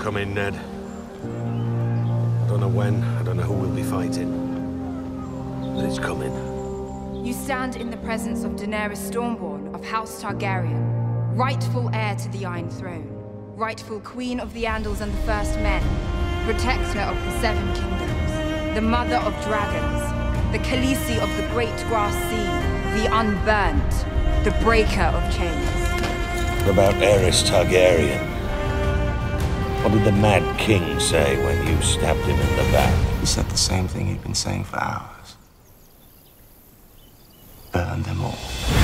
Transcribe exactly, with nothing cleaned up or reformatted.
come in, Ned. I don't know when, I don't know who we'll be fighting, but it's coming. You stand in the presence of Daenerys Stormborn of House Targaryen, rightful heir to the Iron Throne, rightful Queen of the Andals and the First Men, protector of the Seven Kingdoms, the Mother of Dragons, the Khaleesi of the Great Grass Sea, the Unburnt, the Breaker of Chains. About Aerys Targaryen. What did the Mad King say when you stabbed him in the back? He said the same thing he'd been saying for hours. Burn them all.